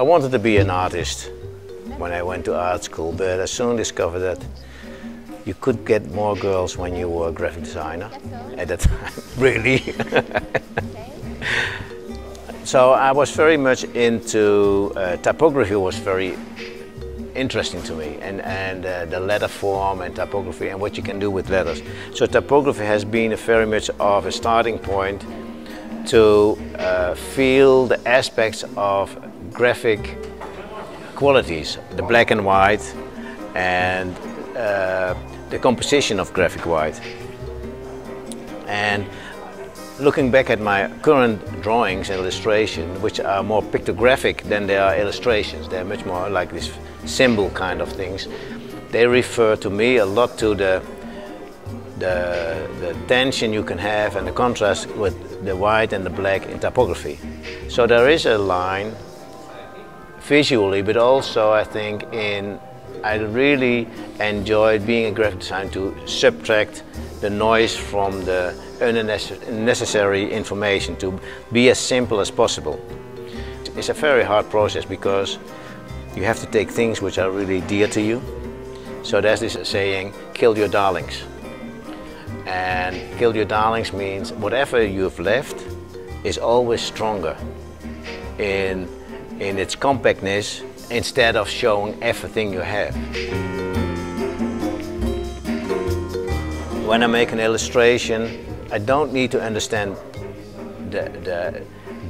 I wanted to be an artist when I went to art school, but I soon discovered that you could get more girls when you were a graphic designer at that time, really. So I was very much into, typography was very interesting to me, and the letter form and typography and what you can do with letters. So typography has been a very much of a starting point to feel the aspects of graphic qualities, the black and white and the composition of graphic white. And looking back at my current drawings and illustrations, which are more pictographic than they are illustrations, they're much more like this symbol kind of things. They refer to me a lot to the tension you can have and the contrast with the white and the black in typography. So there is a line visually, but also I think I really enjoyed being a graphic designer to subtract the noise from the unnecessary information, to be as simple as possible. It's a very hard process because you have to take things which are really dear to you. So there's this saying, kill your darlings. And kill your darlings means whatever you've left is always stronger in its compactness, instead of showing everything you have. When I make an illustration, I don't need to understand the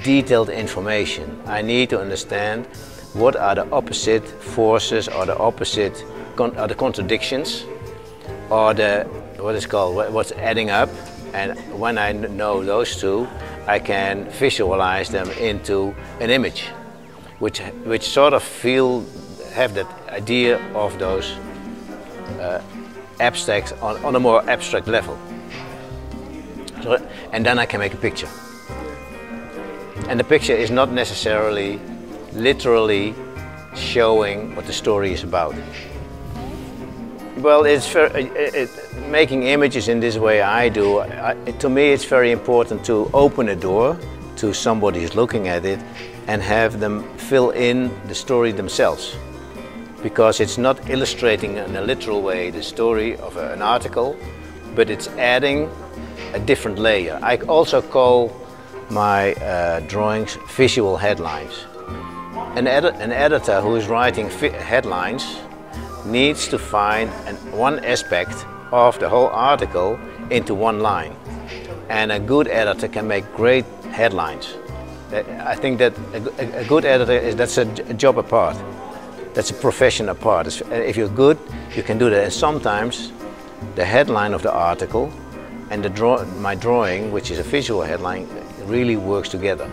detailed information. I need to understand what are the opposite forces, or the opposite contradictions, or what's adding up. And when I know those two, I can visualize them into an image, which sort of have that idea of those abstracts on a more abstract level. So, and then I can make a picture. And the picture is not necessarily literally showing what the story is about. Well, it's making images in this way I do, to me it's very important to open a door to somebody who's looking at it and have them fill in the story themselves. Because it's not illustrating in a literal way the story of an article, but it's adding a different layer. I also call my drawings visual headlines. An editor who is writing headlines needs to find one aspect of the whole article into one line. And a good editor can make great headlines. I think that a good editor, that's a job apart. That's a profession apart. If you're good, you can do that. And sometimes the headline of the article and my drawing, which is a visual headline, really works together.